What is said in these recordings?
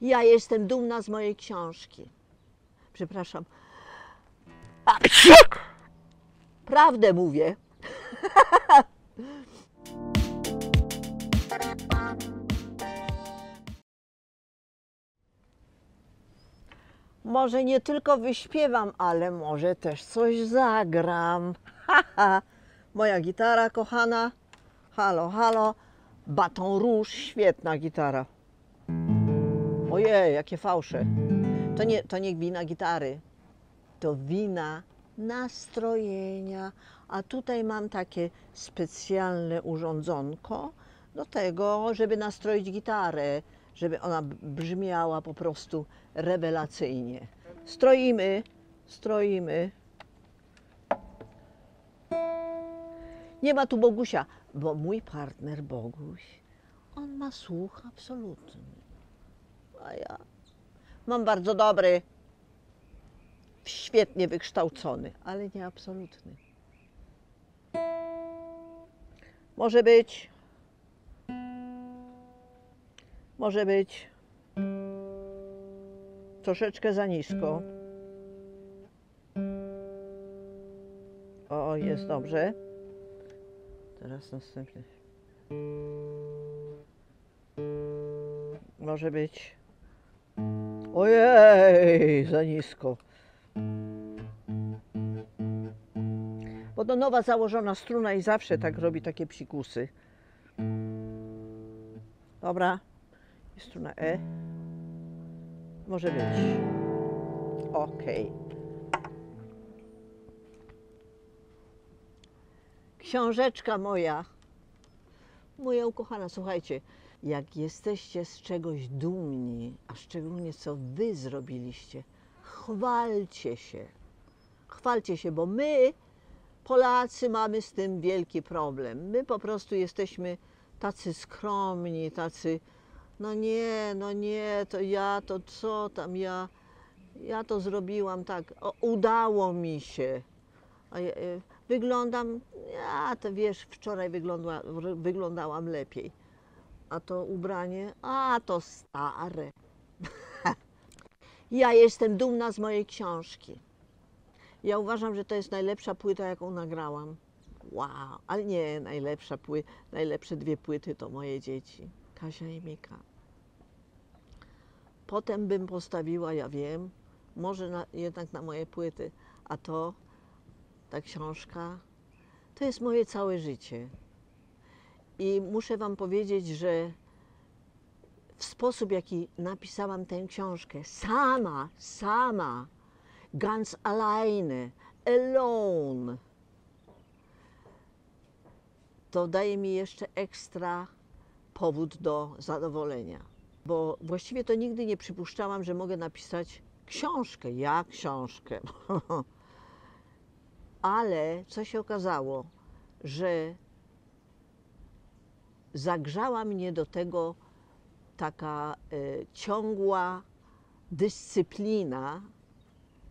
Ja jestem dumna z mojej książki. Przepraszam. Prawdę mówię. Może nie tylko wyśpiewam, ale może też coś zagram. Haha, moja gitara kochana. Halo, halo. Baton Rouge, świetna gitara. Ojej, jakie fałsze. To nie wina gitary. To wina nastrojenia. A tutaj mam takie specjalne urządzonko do tego, żeby nastroić gitarę, żeby ona brzmiała po prostu rewelacyjnie. Stroimy, stroimy. Nie ma tu Bogusia, bo mój partner Boguś, on ma słuch absolutny. A ja mam bardzo dobry, świetnie wykształcony, ale nie absolutny. Może być. Może być troszeczkę za nisko. O, jest dobrze. Teraz następny. Może być. Ojej, za nisko. Bo to nowa założona struna i zawsze tak robi takie psikusy. Dobra. Struna E. Może być. OK. Książeczka moja. Moja ukochana, słuchajcie. Jak jesteście z czegoś dumni, a szczególnie co wy zrobiliście, chwalcie się. Chwalcie się, bo my, Polacy, mamy z tym wielki problem. My po prostu jesteśmy tacy skromni, tacy... no nie, to ja, to co tam, ja to zrobiłam tak, o, udało mi się. A ja, wyglądam, ja to wiesz, wczoraj wyglądałam lepiej. A to ubranie, a to stare. Ja jestem dumna z mojej książki. Ja uważam, że to jest najlepsza płyta, jaką nagrałam. Wow, ale nie, najlepsze dwie płyty to moje dzieci, Kasia i Mika. Potem bym postawiła, ja wiem, może jednak na moje płyty, a to, ta książka, to jest moje całe życie. I muszę wam powiedzieć, że w sposób, jaki napisałam tę książkę, sama, ganz alleine, alone, to daje mi jeszcze ekstra powód do zadowolenia. Bo właściwie to nigdy nie przypuszczałam, że mogę napisać książkę, książkę. Ale co się okazało, że zagrzała mnie do tego taka ciągła dyscyplina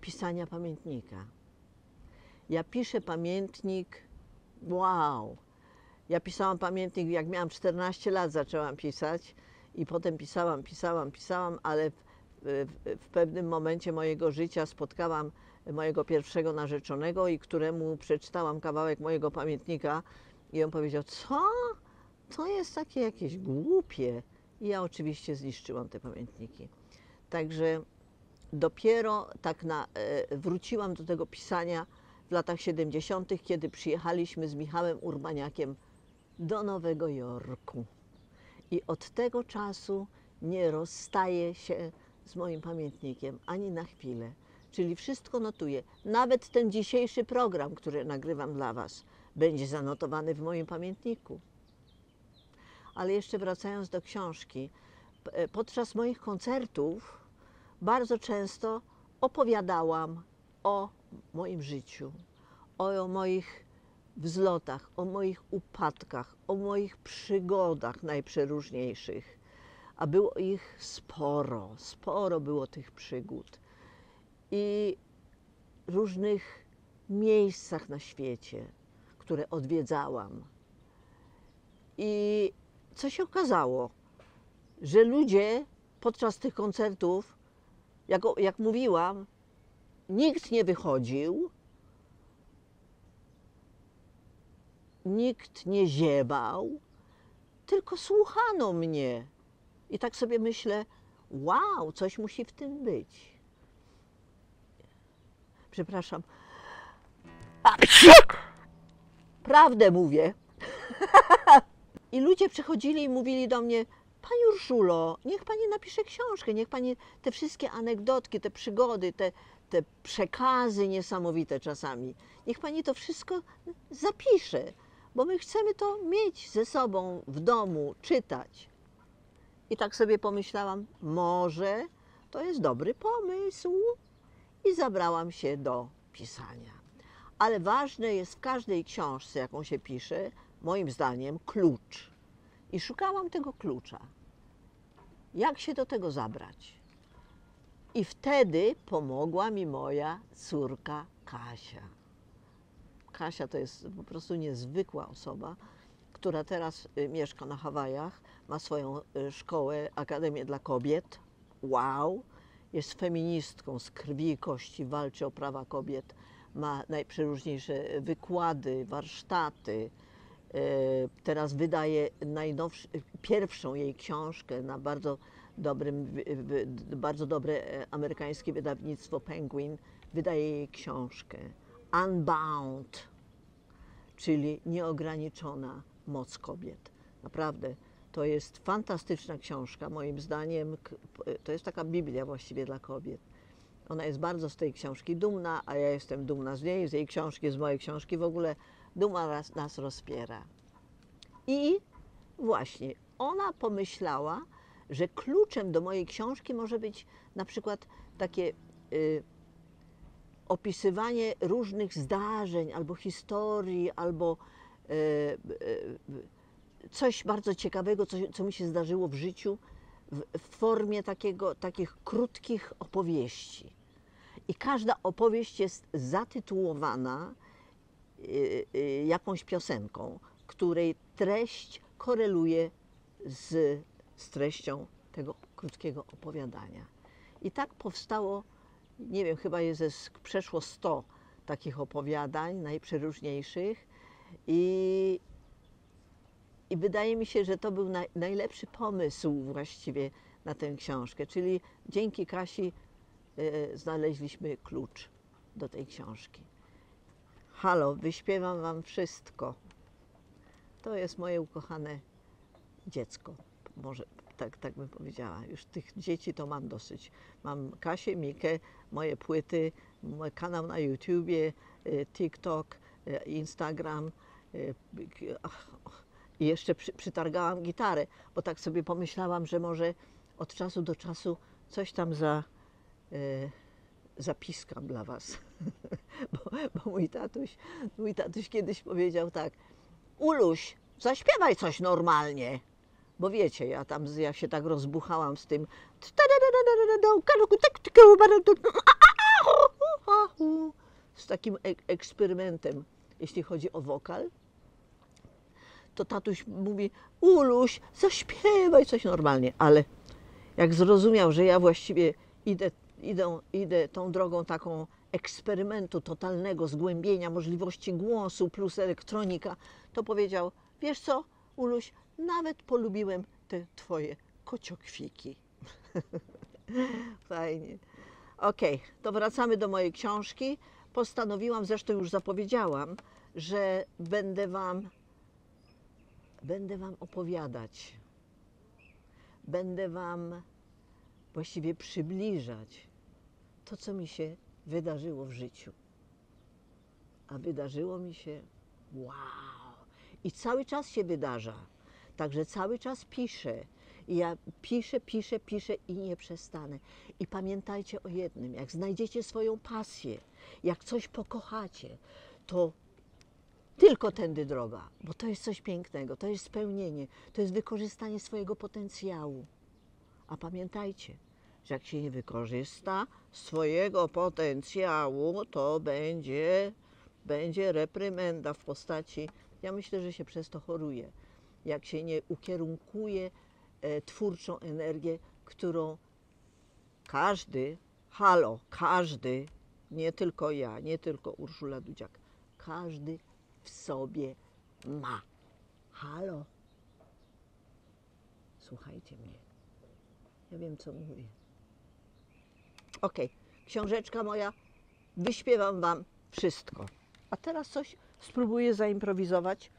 pisania pamiętnika. Ja piszę pamiętnik, wow! Ja pisałam pamiętnik, jak miałam 14 lat, zaczęłam pisać. I potem pisałam, ale w pewnym momencie mojego życia spotkałam mojego pierwszego narzeczonego i któremu przeczytałam kawałek mojego pamiętnika i on powiedział, co? To jest takie jakieś głupie. I ja oczywiście zniszczyłam te pamiętniki. Także dopiero tak wróciłam do tego pisania w latach 70., kiedy przyjechaliśmy z Michałem Urbaniakiem do Nowego Jorku. I od tego czasu nie rozstaję się z moim pamiętnikiem, ani na chwilę. Czyli wszystko notuję. Nawet ten dzisiejszy program, który nagrywam dla was, będzie zanotowany w moim pamiętniku. Ale jeszcze wracając do książki. Podczas moich koncertów bardzo często opowiadałam o moim życiu, o moich wzlotach, o moich upadkach, o moich przygodach najprzeróżniejszych, a było ich sporo było tych przygód i różnych miejscach na świecie, które odwiedzałam I co się okazało? Że ludzie podczas tych koncertów, jak mówiłam, nikt nie wychodził, nikt nie ziebał, tylko słuchano mnie. I tak sobie myślę, wow, coś musi w tym być. Przepraszam. Prawdę mówię. I ludzie przychodzili i mówili do mnie, Pani Urszulo, niech Pani napisze książkę, niech Pani te wszystkie anegdotki, te przygody, te przekazy niesamowite czasami, niech Pani to wszystko zapisze, bo my chcemy to mieć ze sobą w domu, czytać. I tak sobie pomyślałam, może to jest dobry pomysł i zabrałam się do pisania. Ale ważne jest w każdej książce, jaką się pisze, moim zdaniem, klucz. I szukałam tego klucza. Jak się do tego zabrać? I wtedy pomogła mi moja córka Kasia. Kasia to jest po prostu niezwykła osoba, która teraz mieszka na Hawajach, ma swoją szkołę, Akademię dla Kobiet. Wow! Jest feministką z krwi i kości, walczy o prawa kobiet. Ma najprzeróżniejsze wykłady, warsztaty. Teraz wydaje pierwszą jej książkę na bardzo dobre amerykańskie wydawnictwo Penguin. Wydaje jej książkę Unbound, czyli Nieograniczona moc kobiet. Naprawdę, to jest fantastyczna książka, moim zdaniem. To jest taka Biblia właściwie dla kobiet. Ona jest bardzo z tej książki dumna, a ja jestem dumna z niej, z jej książki, z mojej książki w ogóle. Duma nas rozpiera. I właśnie ona pomyślała, że kluczem do mojej książki może być na przykład takie opisywanie różnych zdarzeń, albo historii, albo coś bardzo ciekawego, co mi się zdarzyło w życiu w formie takich krótkich opowieści. I każda opowieść jest zatytułowana jakąś piosenką, której treść koreluje z treścią tego krótkiego opowiadania. I tak powstało, nie wiem, chyba jest przeszło 100 takich opowiadań, najprzeróżniejszych. I wydaje mi się, że to był najlepszy pomysł właściwie na tę książkę. Czyli dzięki Kasi znaleźliśmy klucz do tej książki. Halo, wyśpiewam wam wszystko. To jest moje ukochane dziecko. Może tak bym powiedziała. Już tych dzieci to mam dosyć. Mam Kasię, Mikę, moje płyty, mój kanał na YouTubie, TikTok, Instagram. I jeszcze przytargałam gitarę, bo tak sobie pomyślałam, że może od czasu do czasu coś tam zapiskam dla was. Bo mój tatuś kiedyś powiedział tak: Uluś, zaśpiewaj coś normalnie. Bo wiecie, ja się tak rozbuchałam z tym. Z takim eksperymentem, jeśli chodzi o wokal. To tatuś mówi: Uluś, zaśpiewaj coś normalnie. Ale jak zrozumiał, że ja właściwie idę tą drogą taką eksperymentu totalnego, zgłębienia możliwości głosu plus elektronika, to powiedział: wiesz co, Uluś, nawet polubiłem te twoje kociokwiki. Fajnie. Okej, to wracamy do mojej książki. Postanowiłam, zresztą już zapowiedziałam, że będę wam opowiadać. Będę wam właściwie przybliżać to, co mi się wydarzyło w życiu. A wydarzyło mi się wow! I cały czas się wydarza. Także cały czas piszę. I ja piszę i nie przestanę. I pamiętajcie o jednym. Jak znajdziecie swoją pasję, jak coś pokochacie, to tylko tędy droga. Bo to jest coś pięknego. To jest spełnienie. To jest wykorzystanie swojego potencjału. A pamiętajcie, że jak się nie wykorzysta swojego potencjału, to będzie reprymenda w postaci, ja myślę, że się przez to choruje, jak się nie ukierunkuje twórczą energię, którą każdy, każdy, nie tylko ja, nie tylko Urszula Dudziak, każdy w sobie ma. Słuchajcie mnie. Ja wiem, co mówię. Ok, książeczka moja. Wyśpiewam wam wszystko. A teraz coś spróbuję zaimprowizować.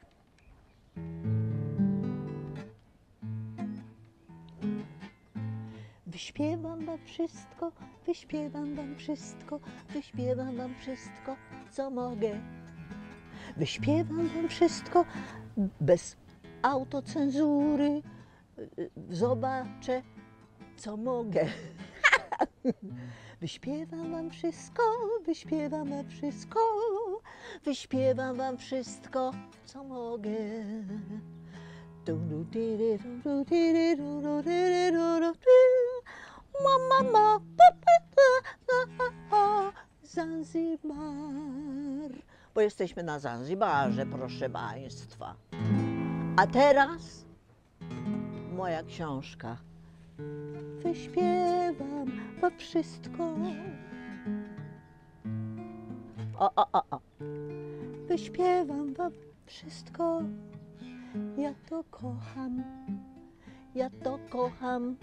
Wyśpiewam wam wszystko, wyśpiewam wam wszystko, wyśpiewam wam wszystko, co mogę. Wyśpiewam wam wszystko bez autocenzury. Zobaczę, co mogę. Wyśpiewam wam wszystko, wyśpiewam wam wszystko, wyśpiewam wam wszystko, co mogę. Mama, Zanzibar. Bo jesteśmy na Zanzibarze, proszę państwa. A teraz moja książka. Wyśpiewam wam wszystko. Wyśpiewam wam wszystko. Ja to kocham. Ja to kocham.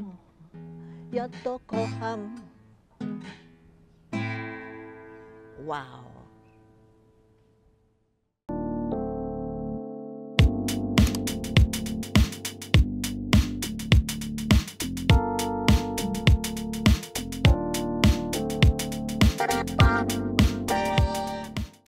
Ja to kocham. Wow.